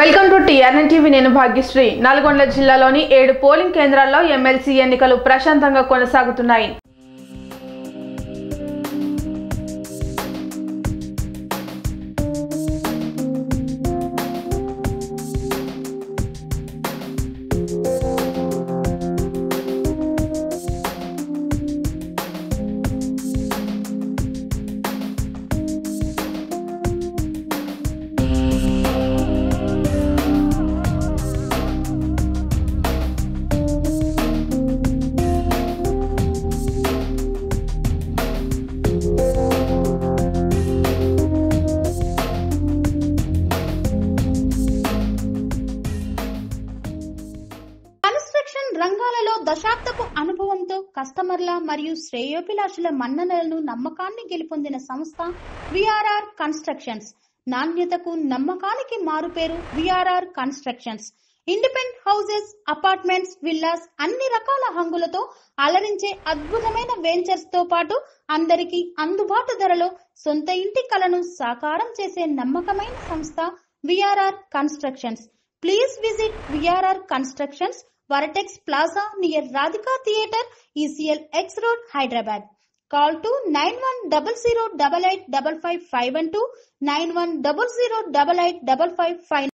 Welcome to TRN TV నేను భాగ్యశ్రీ నల్గొండ జిల్లాలోని 7 polling కేంద్రాల్లో MLC ఎన్నికలు ప్రశాంతంగా కొనసాగుతున్నాయి దశాబ్దపు అనుభవంతో కస్టమర్ల మరియు శ్రేయోభిలాషుల మన్ననలను నమ్మకాన్ని గెలుపొందిన సంస్థ VRR కన్స్ట్రక్షన్స్ నాణ్యతకు నమ్మకానికి మారుపేరు VRR constructions independent houses apartments villas అన్ని రకాల హంగులతో అలరించే అద్భుతమైన వెంచర్స్ తో పాటు అందరికీ అందుబాటు ధరలో సొంత ఇంటి కలను సాకారం చేసే నమ్మకమైన సంస్థ VRR constructions please visit VRR constructions Vortex Plaza near Radhika Theatre, ICCL X Road, Hyderabad. Call to 9100885512 91008855.